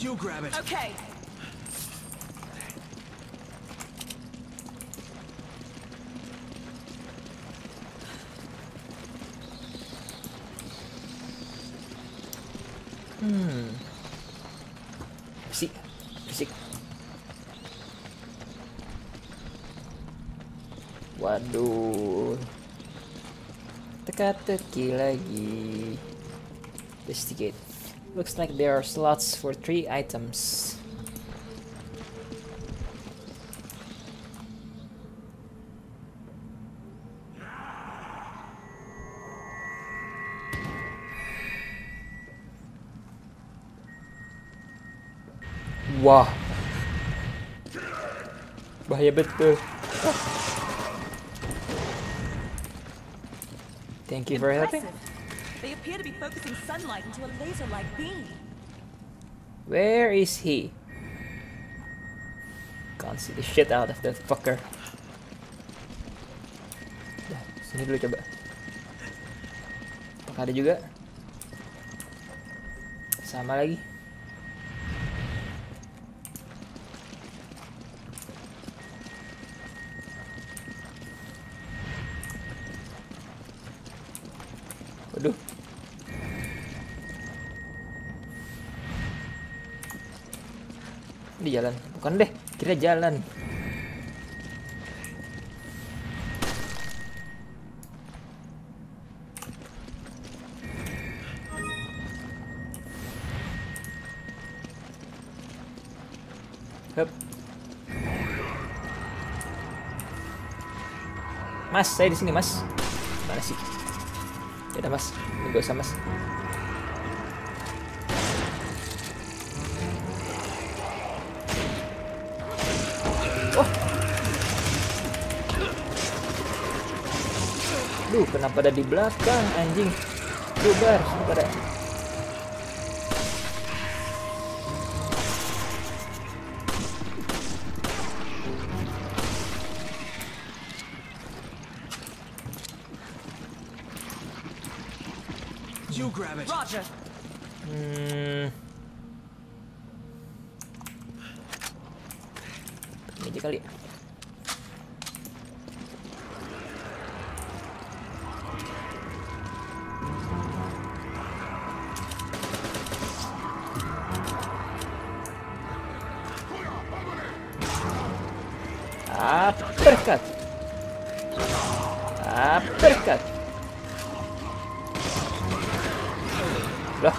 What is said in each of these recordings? You grab it. Okay. Fisik. Waduh. Teka-teki lagi. Investigate. Looks like there are slots for 3 items. Wah, bahaya betul. Thank you for helping. They appear to be focusing sunlight into a laser-like beam. Where is he? Can't see the shit out of that fucker. Nah, sini dulu coba. Apakah ada juga? Sama lagi. Waduh. Di jalan, bukan deh, kira jalan. Hup. Mas, saya di sini, Mas. Mana sih? Ya udah, Mas, nggak usah, Mas. Duh, kenapa ada di belakang, anjing? Bubar, pada. You grab it. Roger. Ini aja kali. Uppercut. Uppercut. Loh.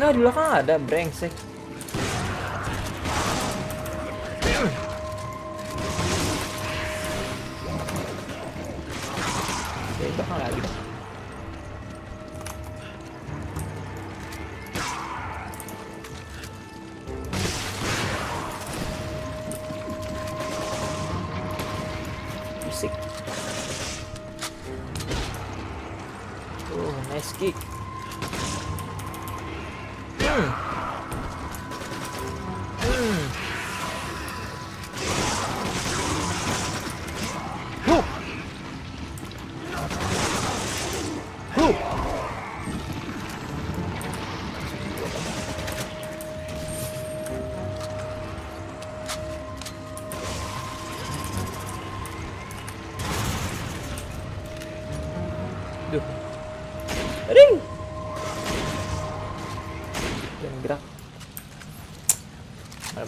Nah, di belakang ada brengsek. Di belakang lagi.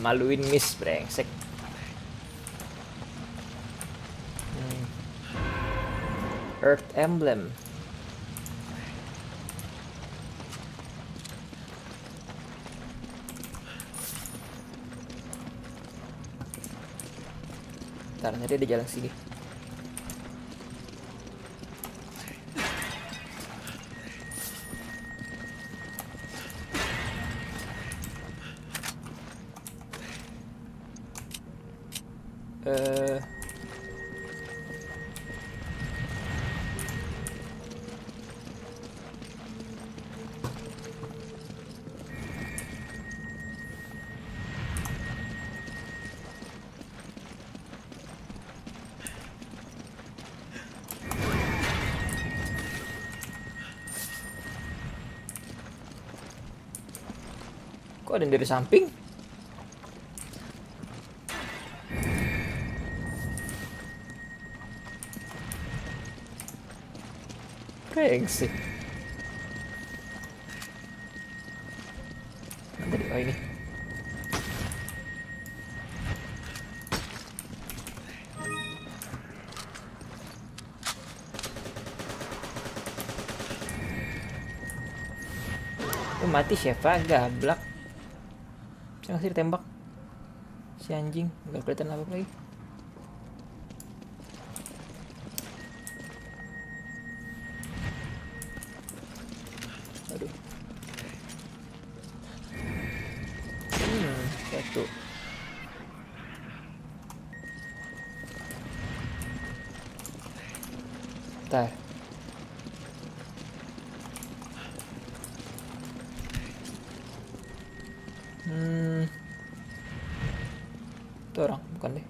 Maluin miss, brengsek. Earth Emblem. Ntar, nanti dia jalan sini. Kok ada yang dari samping? Brengsek. Mana tadi? Oh ini. Oh, mati siapa? Gablak. Siapa sih ditembak? Si anjing. Gak kelihatan apa lagi. Bentar. Itu orang, bukan deh.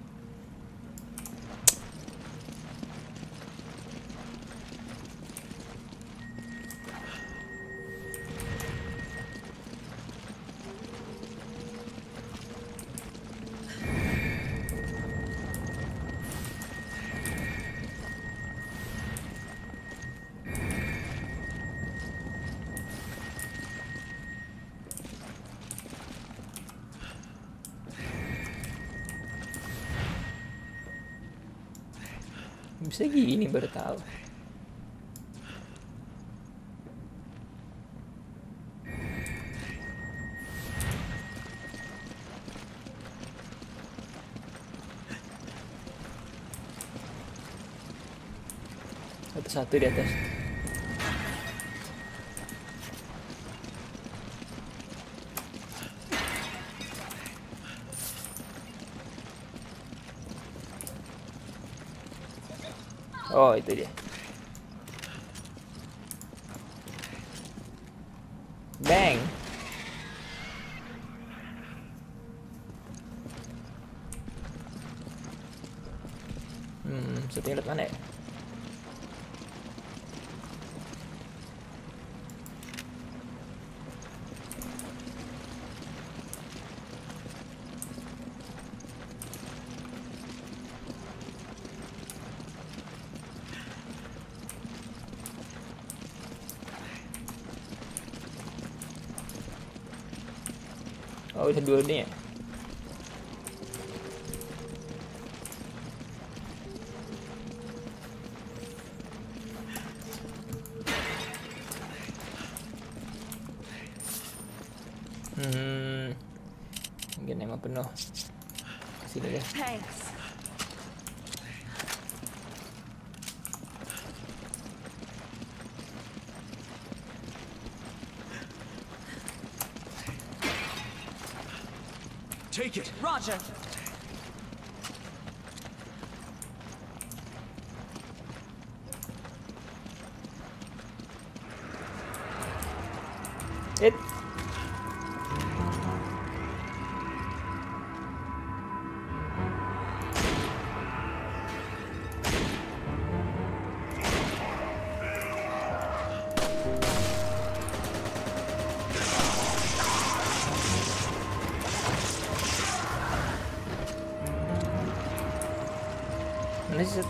Bisa gini baru tahu. Satu-satu di atas. Oh, itu dia. Bang. Sepertinya lihat mana ya? Oh, udah dua nih ya. Mungkin emang penuh. Sini deh. Thanks. Take it. Roger. It.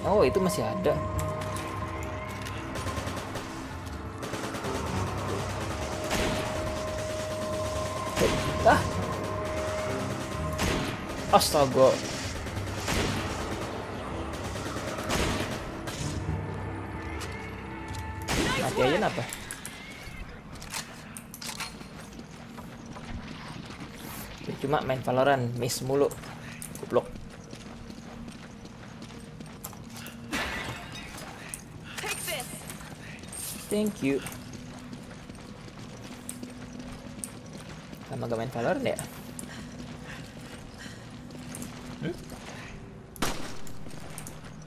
Oh, itu masih ada. Ah. Astaga. Mati aja napa? Cuma main Valorant, miss mulu. Goblok. Thank you. Lama gak main Valorant ya?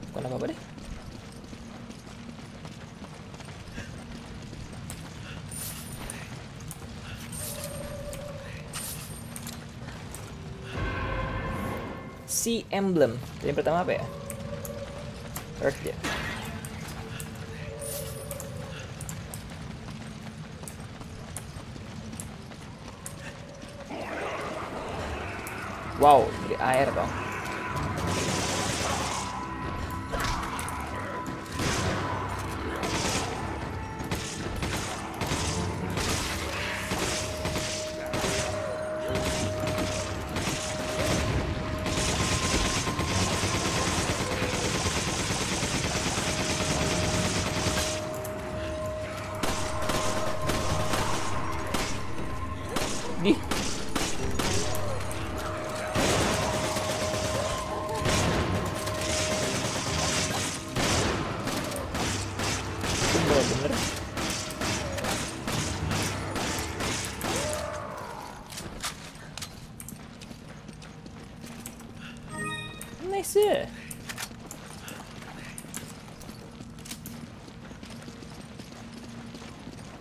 Bukan apa-apa deh. Sea Emblem. Yang pertama apa ya? Earth ya. Wow, dari air dong.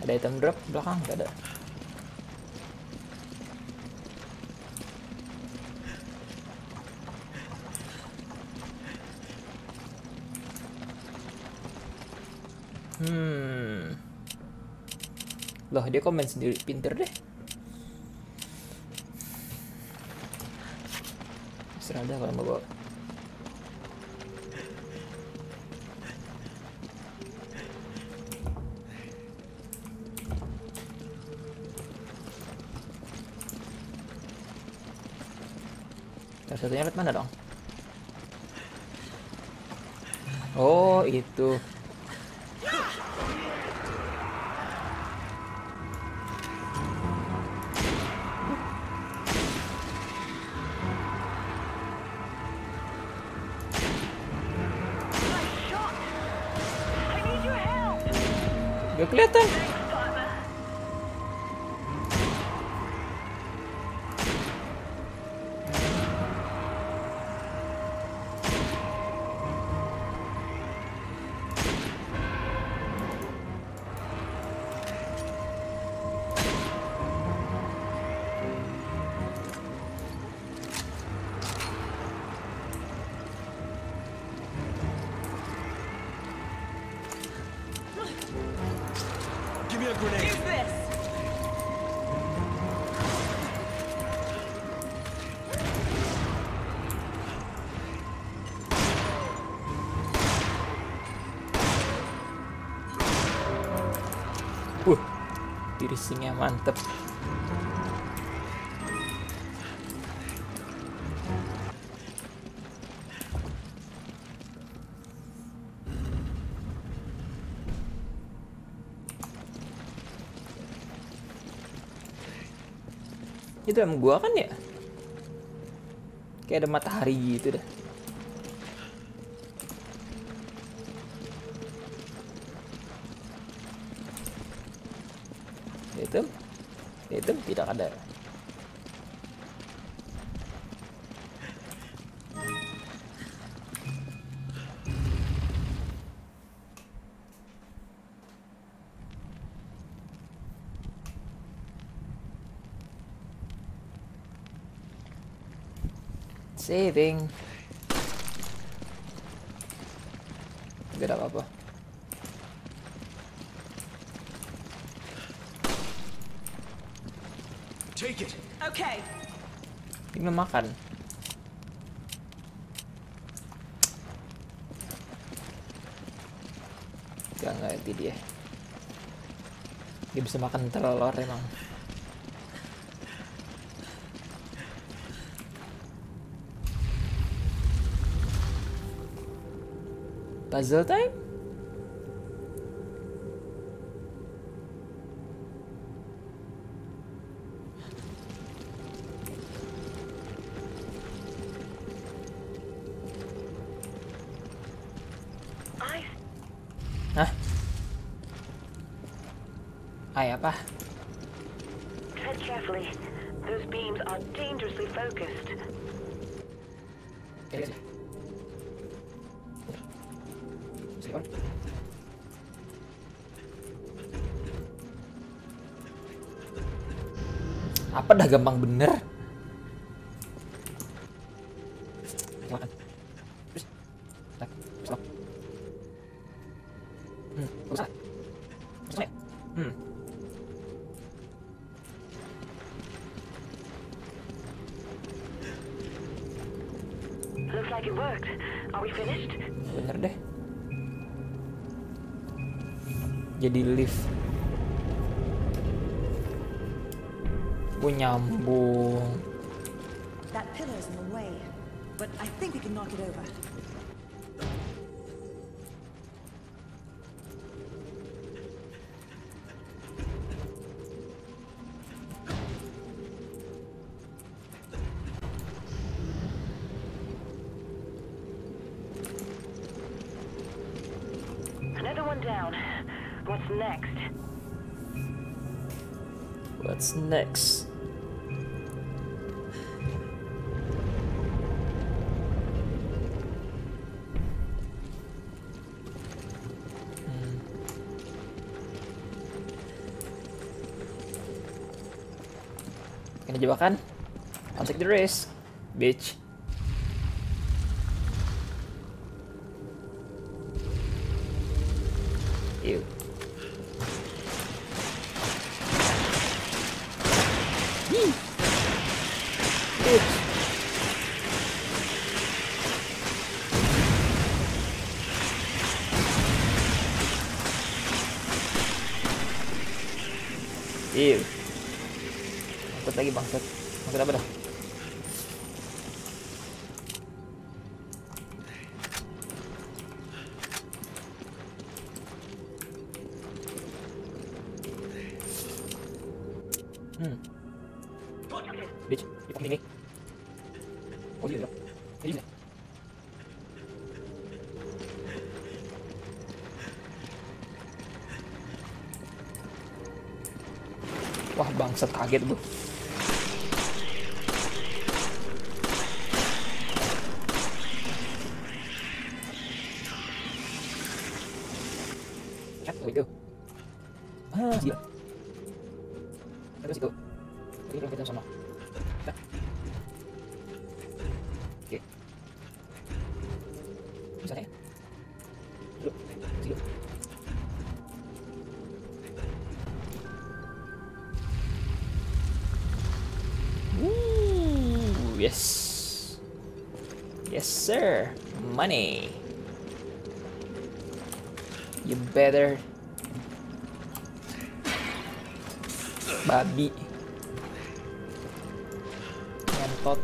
Ada item drop belakang, gak ada. Loh, dia komen sendiri, pinter deh. Serada kalau mau bawa. Satunya lihat mana dong? Oh, itu. Gak kelihatan. Piercingnya mantep. Itu emang gua kan ya? Kayak ada matahari gitu dah. Item tidak ada. Saving. Tidak apa-apa. Okay. Ini makan. Gak ngerti dia. Dia bisa makan telur emang. Puzzle time? Apa? Tread carefully. Those beams are dangerously focused. Apa dah gampang bener? jadi lift. Gue nyambung. What's next? Kena jebakan? I'll take the risk, bitch. Ew. Ew. Angkut lagi bangsat. Angkut apa dah? Bitch, di panggung ini. Oh iya, ini dia. Wah, bangsat kaget bro. Oh itu. Ah, gila. Terus itu. Ini belum kita sama. Oke. Bisa ya? Loh, sini. Yes. Yes, sir. Money. You better. Babi. Ngentot.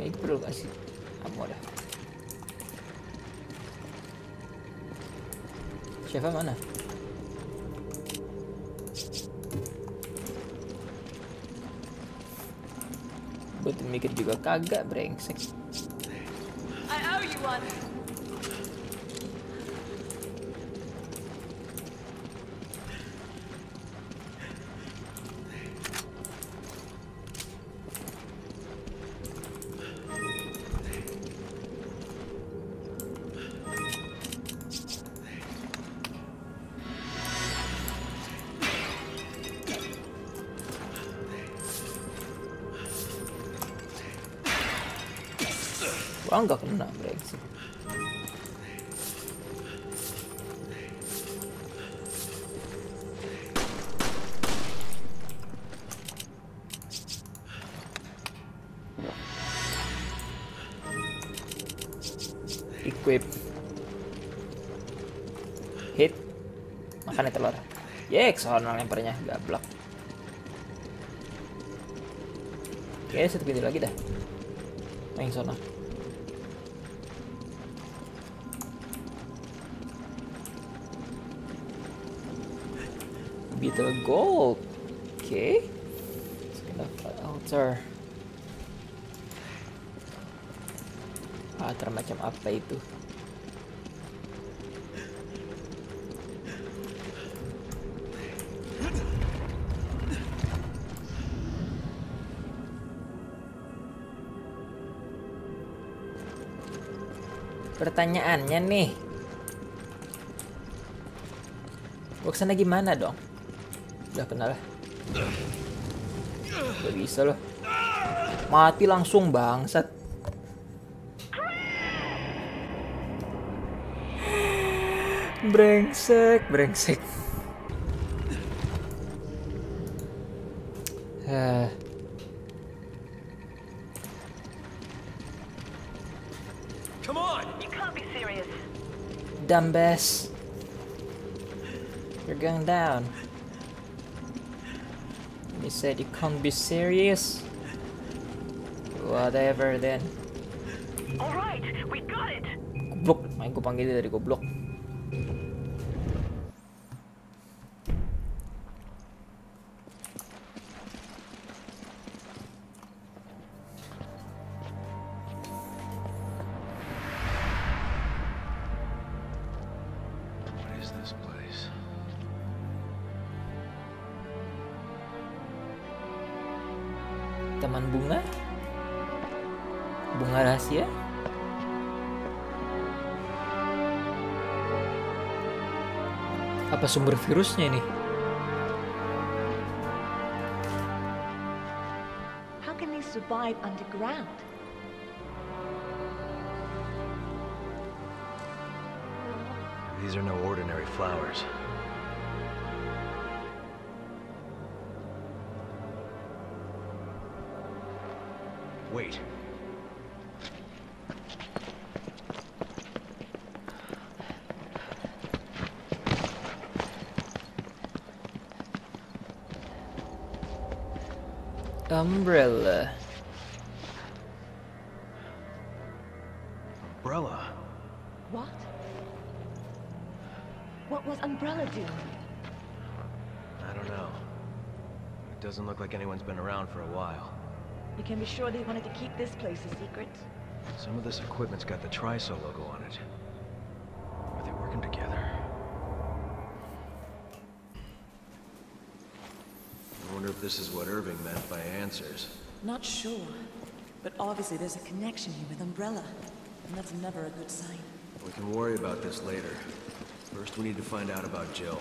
Kayak perlu kasih ammo dah. Siapa mana? Buat mikir juga kagak brengsek. I owe you one. Wah, nggak kena brengsek. Equip. Hit. Makannya telur. Yek, soalnya lemparnya gablok. Oke, satu pintu lagi dah. Main sana. Beetle gold. Okay. Let's get up the altar. Altar macam apa itu? Pertanyaannya nih, gua kesana gimana dong? Udah kenal lah. Gak bisa loh. Mati langsung bangsat. Brengsek, brengsek. Come on. You can't be serious. Dumbass. You're going down. You said you can't be serious. Whatever then. All right, we got it. Goblok, main ku panggil dari goblok. Sumber virusnya ini. How can they survive underground? These are no ordinary flowers. Wait. Umbrella. Umbrella? What? What was Umbrella doing? I don't know. It doesn't look like anyone's been around for a while. You can be sure they wanted to keep this place a secret. Some of this equipment's got the Tricell logo on it. Are they working together? I wonder if this is what Irving meant by answers. Not sure, but obviously there's a connection here with Umbrella, and that's never a good sign. We can worry about this later. First, we need to find out about Jill.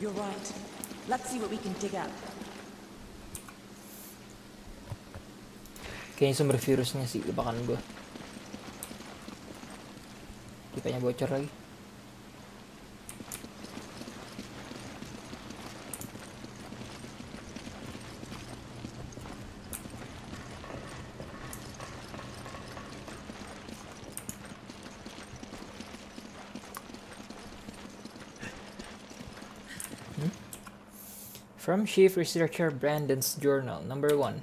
You're right. Let's see what we can dig up. Kayaknya sumber virusnya sih, jebakan gua. Kipanya bocor lagi. From Chief Researcher Brandon's Journal, Number 1.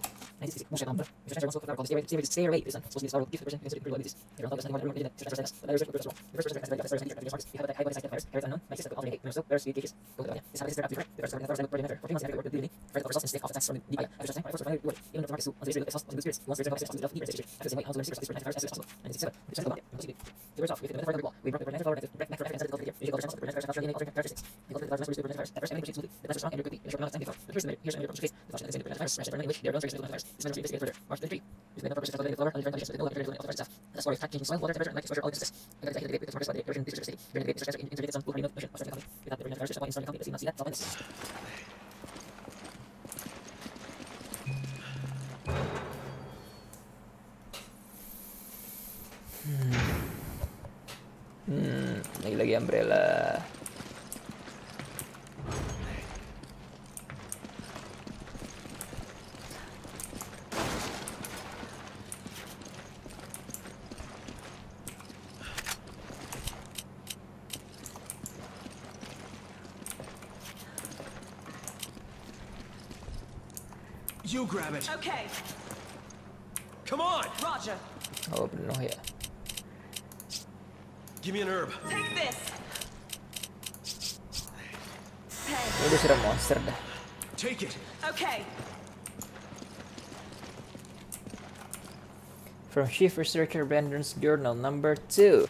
Lagi-lagi Umbrella. You grab it. Okay. Come on. Roger. Oh, no here. Give me an herb. Take this. Hey. A monster. Take it. Okay. From Chief Researcher Brandon's Journal, Number 2.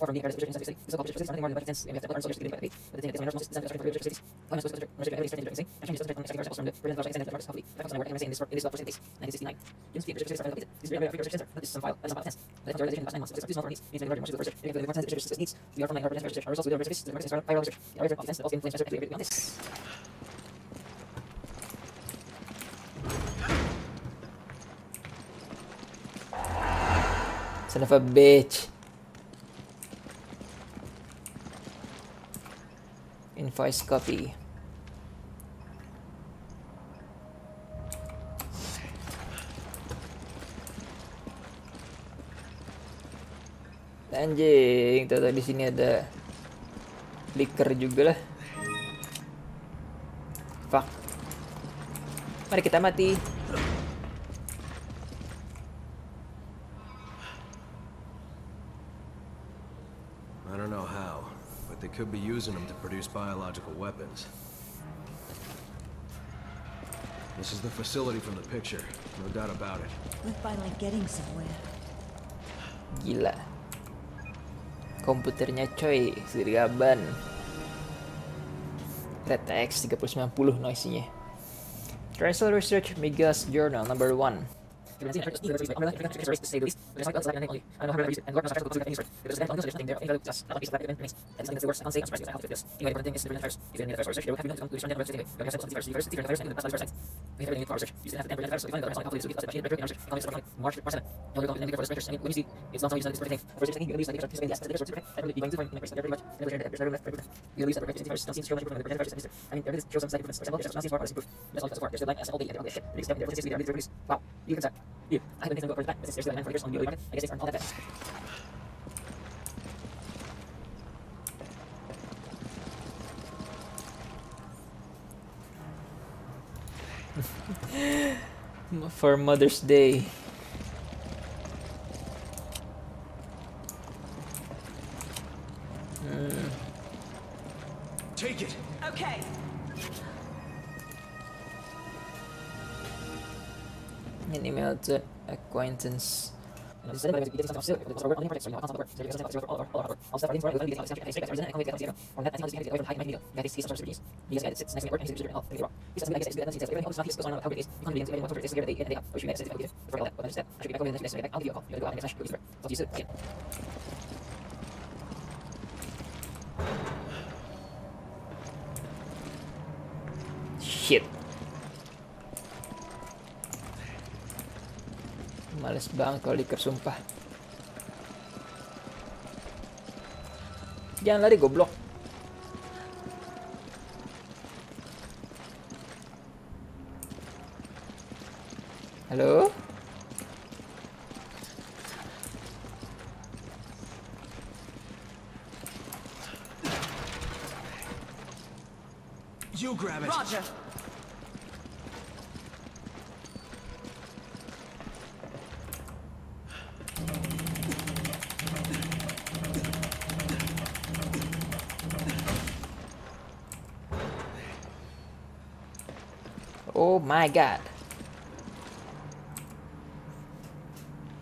or from being careless, which is so complicated, nothing more than intense, and we have to earn soldiers to give them faith. But the thing is, when most centers are for cities, when most centers are very certain to say, I change the subject from from the present version and the first hopefully. I can say in this is not percentage 1969. Just the research is related. This very research center that is some file as about this. The realization of science is not for needs. It's very much the first. We have the percentage research needs. We are from our research results with our research the research viral research. The research of this of influence research everything on this. Son of a bitch. Info is copy. Anjing, tadi di sini ada licker juga lah. Fuck. Mari kita mati. Could be using them to produce biological weapons. This is the facility from the picture, no doubt about it. We're finally getting somewhere. Gila. Komputernya coy, sergaban. RTX 3090 noisinya. Tricell Research Megas Journal number 1. Wow, you can say. Yeah, I haven't even got for the back, but since there's still a man for years on the other market, I guess it's on all that best. For Mother's Day. Take it! Okay! An email to acquaintance. Shit. Males banget kalau liker sumpah. Jangan lari goblok. Halo? You grab it. Roger. Oh my god.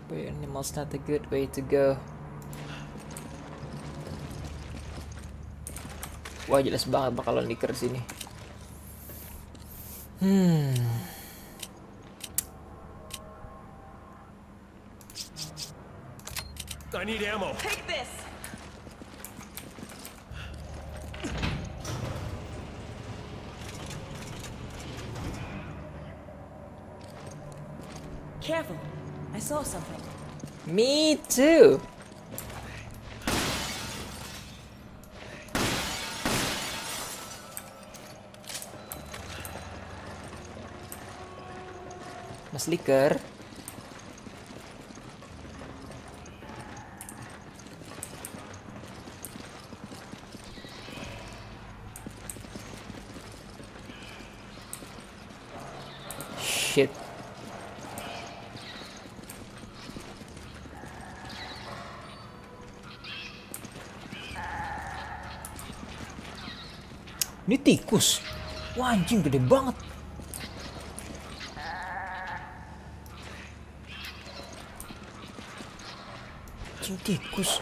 But animal's not a good way to go. Wah, jelas banget bakalan liker sini. I need ammo. Take this. Careful, I saw something. Me too. Mas Licker. Shit. Ini tikus. Wah, anjing gede banget. Anjing tikus.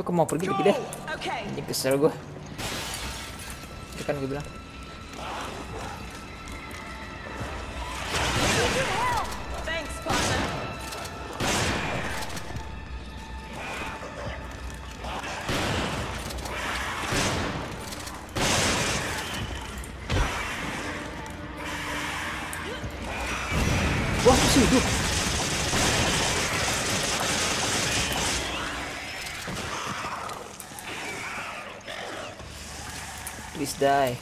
Tapi kok mau pergi deh. Ini kesel gue. Itu kan gue bilang. Wah, masih hidup. Please die.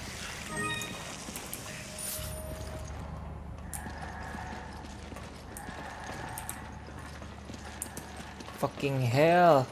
Fucking hell.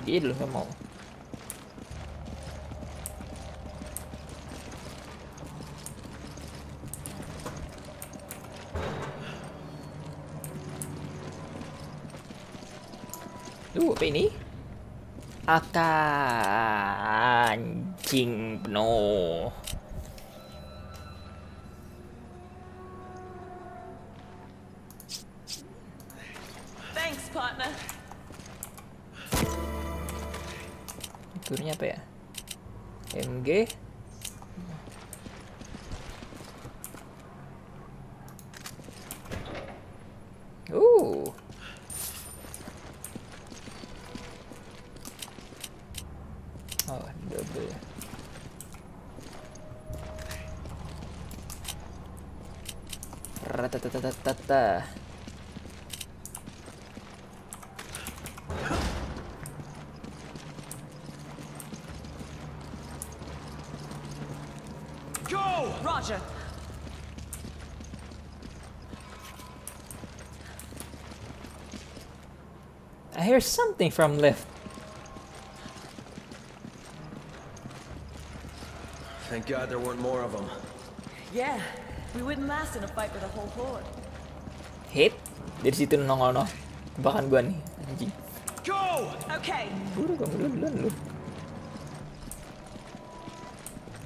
Dia dulu nggak mau. Apa ini? Anjing penuh. Thanks, partner. Turnya apa ya? MG. Oh, double ya. Ratatatata. I hear something from left. Thank God there weren't more of them. Yeah, we wouldn't last in a fight with a whole horde. Hit. Dari situ nongol. Bahkan gua nih. Anjing. Go. Okay. Buru kamu lu.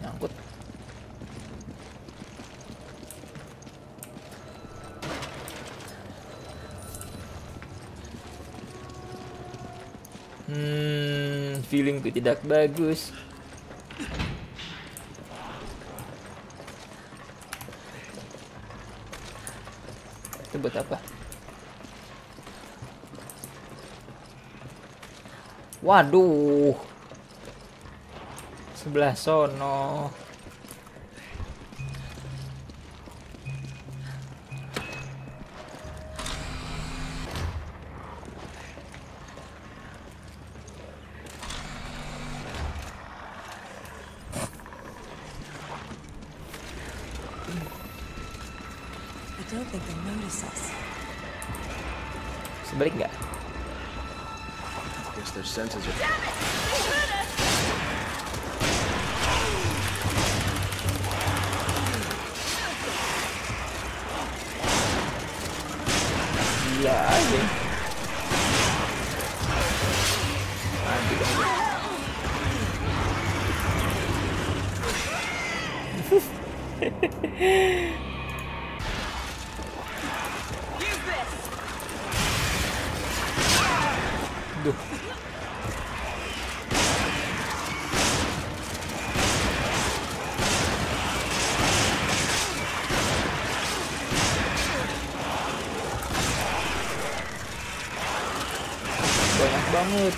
Nyangkut. Feelingku tidak bagus. Itu buat apa? Waduh. Sebelah sono. Sebalik nggak? Gila aja. Banyak banget.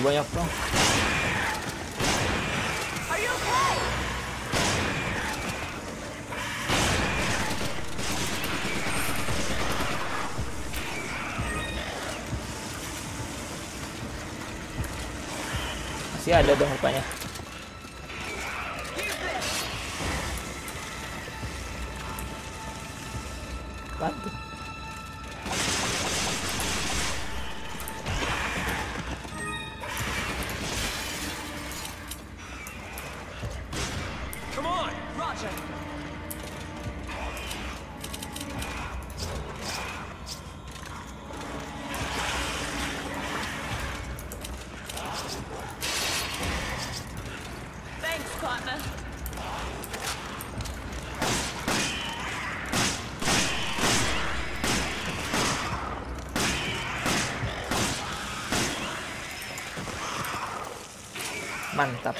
Banyak banget. Masih ada dong rupanya. Bantu. Mantap.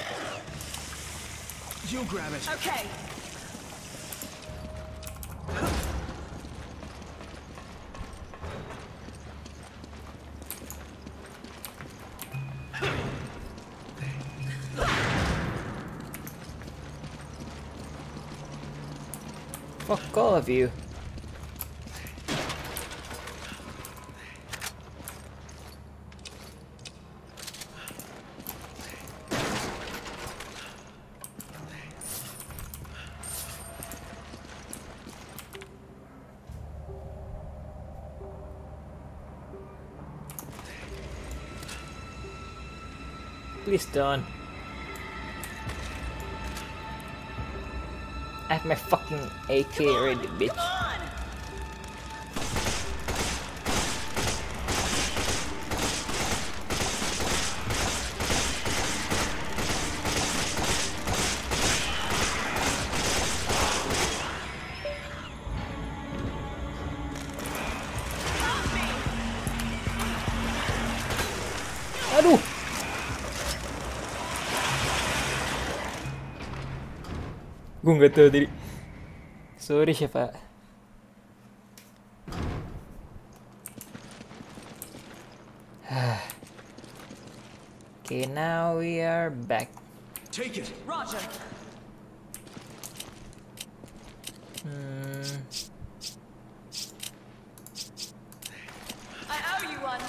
You grab it. Okay. Fuck all of you. Please don't. I have my fucking AK ready, bitch. Aduh. Gue nggak tahu diri. Sorry siapa. Okay, now we are back. Take it. Roger. I owe you one.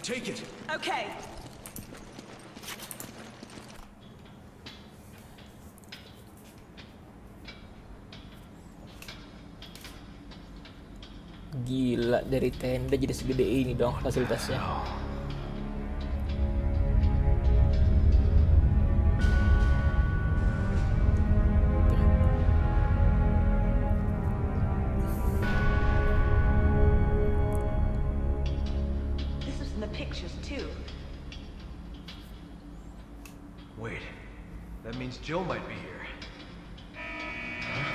Take it. Okay. Gila, dari tenda jadi segede ini dong fasilitasnya. Wait, that means Jill might be here. Huh?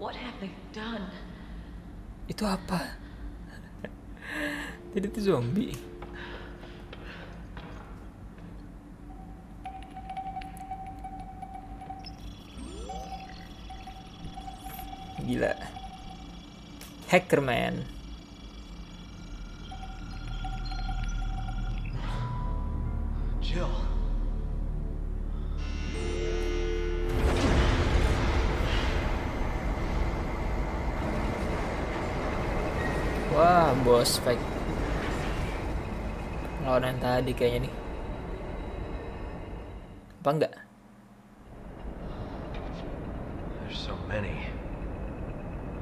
What have they done? Itu apa? Tadi itu zombie. Gila. Hacker man. Jill. Wah, boss fight. Lawan yang tadi kayaknya nih. Apa enggak? There's so many.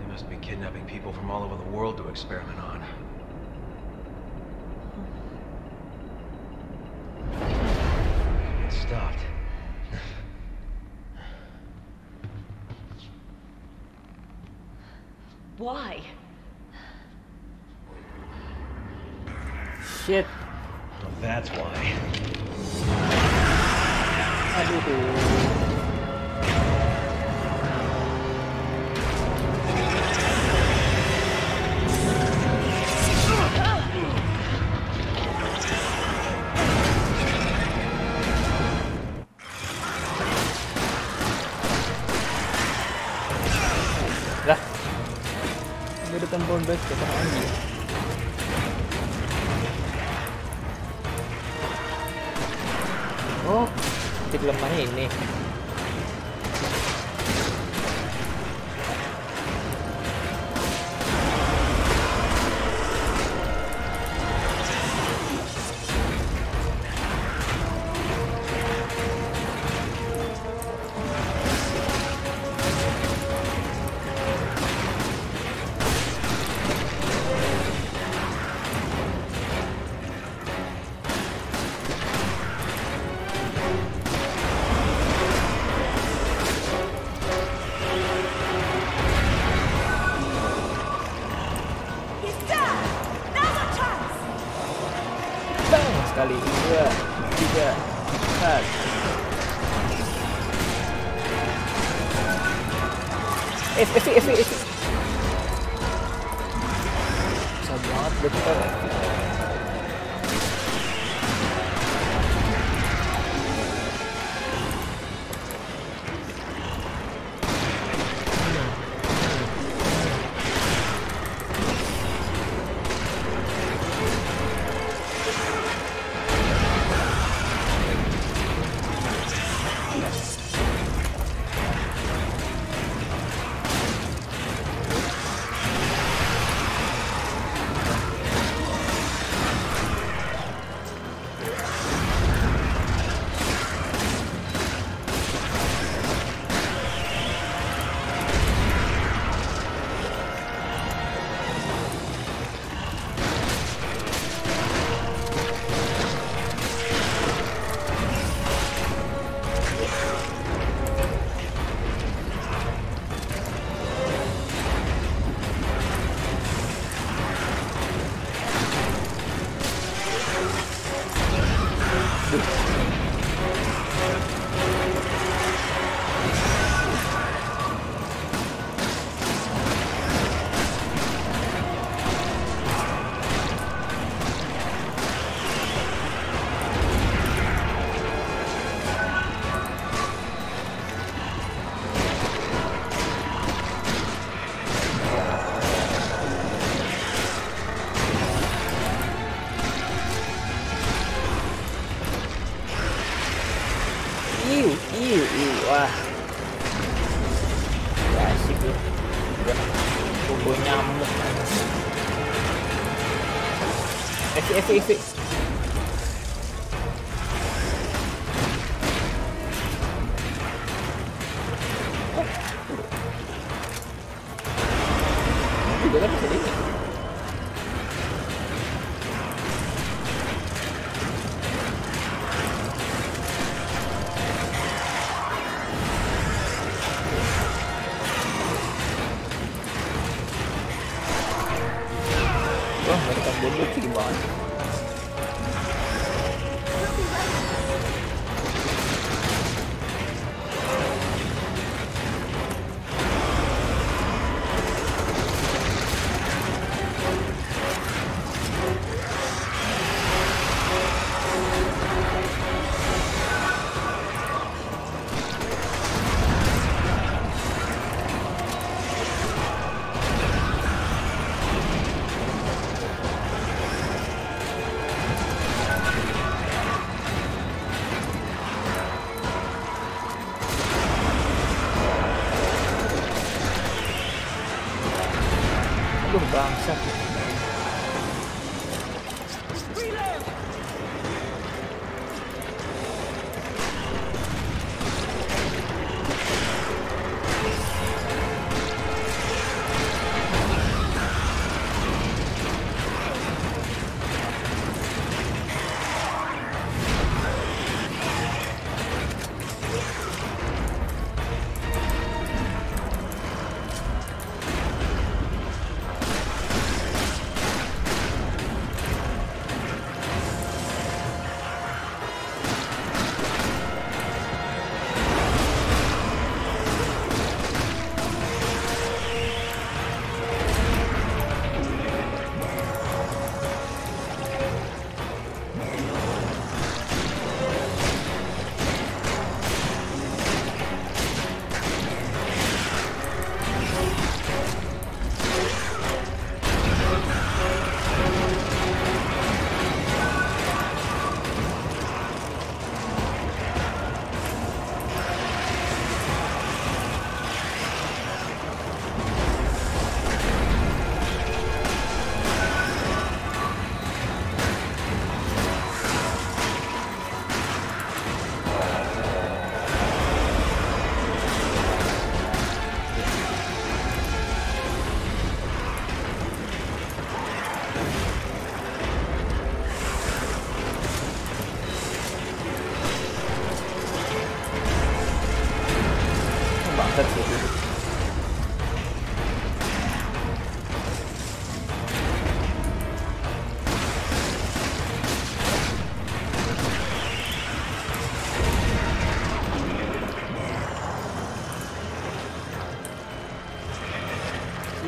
They must be kidnapping people from all over the world to experiment on. It stopped. Why? Shit. Well, that's why. Lah. Udah tempon bos kita anjing. Oh, titik lemah ini. Kali 2, 3, 4. Evi. Bisa banget betul.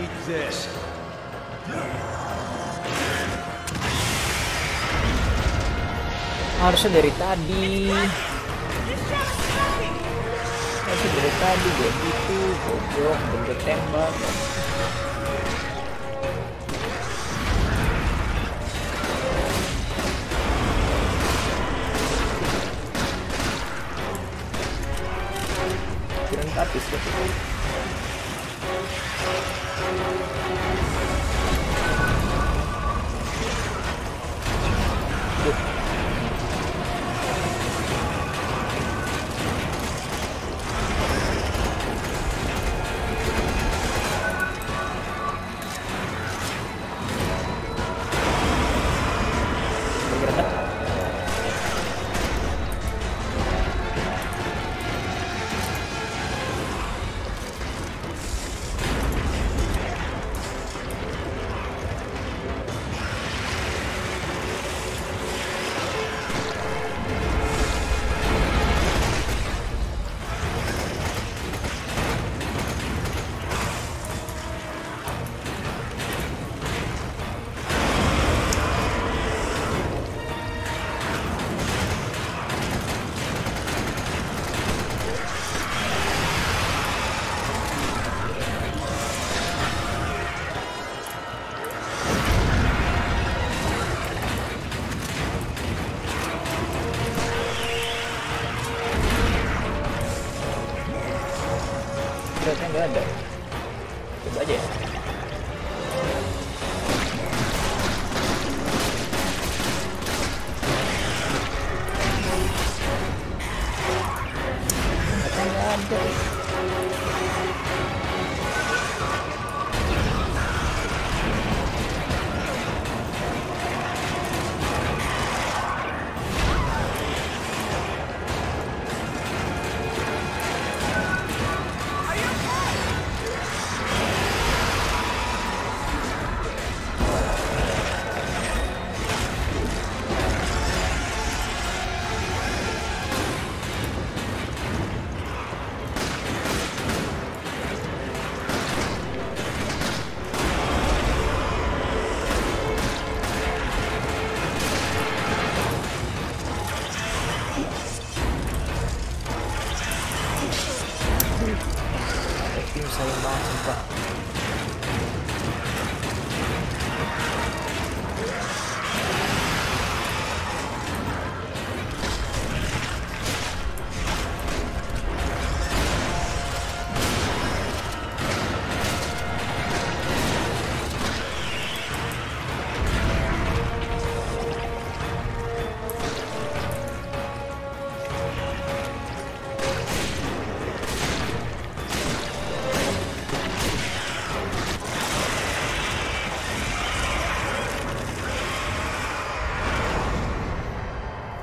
Eat this. Harusnya dari tadi gue gitu, goblok, bentuk tembak. Kirain habis ya. Nggak ada, coba aja ya.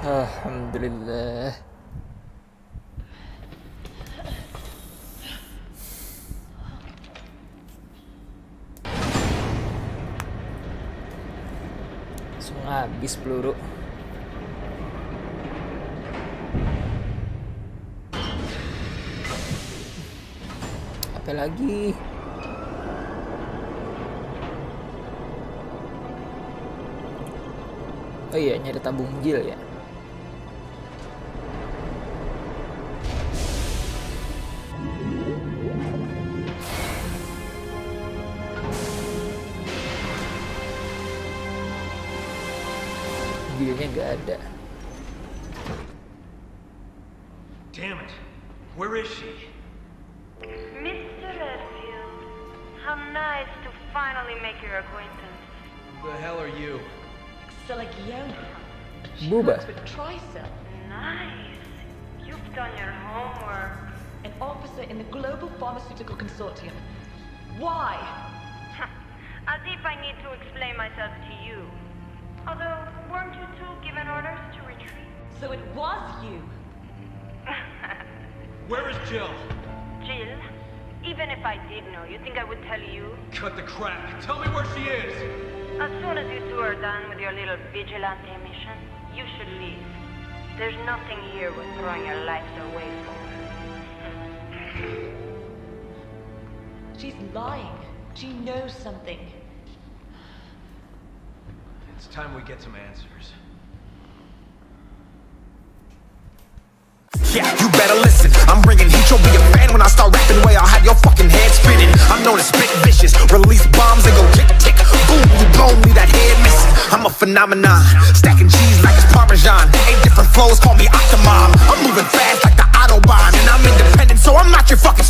Alhamdulillah. Langsung habis peluru. Apa lagi? Oh iya, nyari tabung Jill ya. Damn it. Where is she? Mr. Redfield. How nice to finally make your acquaintance. Who the hell are you? Excella. She works with Tricell. Nice. You've done your homework. An officer in the Global Pharmaceutical Consortium. Why? As if I need to explain myself to you. Although, weren't you two given orders to retreat? So it was you! Where is Jill? Jill? Even if I did know, you think I would tell you? Cut the crap! Tell me where she is! As soon as you two are done with your little vigilante mission, you should leave. There's nothing here worth throwing your lives away for. She's lying. She knows something. It's time we get some answers. Yeah, you better listen. I'm bringing heat, you'll be a fan when I start rapping way. I'll have your fucking head spinning. I'm known to spit vicious, release bombs and go tick tick. Boom, you blow me that head missing. I'm a phenomenon, stacking cheese like it's Parmesan. 8 different flows, call me Octomom. I'm moving fast like the Autobahn, and I'm independent, so I'm not your fucking